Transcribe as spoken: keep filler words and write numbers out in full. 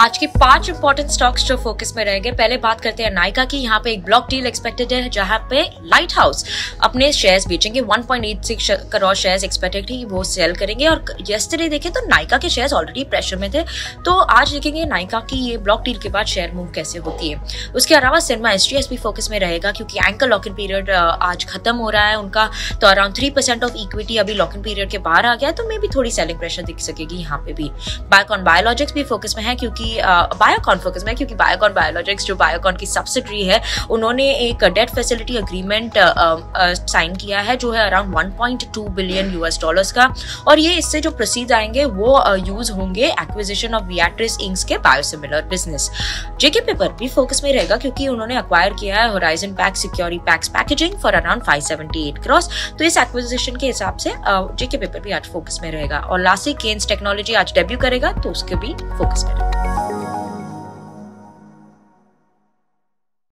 आज के पांच इंपॉर्टेंट स्टॉक्स जो फोकस में रहेंगे। पहले बात करते हैं नायका की। यहाँ पे एक ब्लॉक डील एक्सपेक्टेड है जहाँ पे लाइट हाउस अपने शेयर्स बेचेंगे। One point eight six crore shares expected है वो सेल करेंगे। और यस्टरडे देखें तो नायका के शेयर्स ऑलरेडी प्रेशर में थे, तो आज देखेंगे नायका की ये ब्लॉक डील के बाद शेयर मूव कैसे होती है। उसके अलावा SyrmaSGS भी फोकस में रहेगा क्योंकि एंकर लॉक इन पीरियड आज खत्म हो रहा है उनका, तो around three percent of equity अभी लॉक इन पीरियड के बाहर आ गया है, तो मे भी थोड़ी सेलिंग प्रेशर दिख सकेगी यहाँ पे भी। बायोकॉन बायोलॉजिक्स भी फोकस में है क्योंकि बायोकॉन फोकस में है क्योंकि बायोकॉन बायोलॉजिक्स जो बायोकॉन की सब्सिडरी है उन्होंने एक डेट फैसिलिटी एग्रीमेंट साइन किया है जो है around one point two billion US dollars का, और ये इससे जो प्रोसीड आएंगे वो यूज होंगे एक्विजिशन ऑफ वियाट्रिस इंक्स के बायोसिमिलर बिजनेस। जेके पेपर भी फोकस में रहेगा क्योंकि उन्होंने अक्वायर किया है horizon pack security PACS packaging for around five seventy eight crores, तो इस एक्विजिशन के हिसाब से जेके पेपर भी आज फोकस में रहेगा। और लासिक गेन्स टेक्नोलॉजी आज डेब्यू करेगा तो उसके भी फोकस में रहेगा।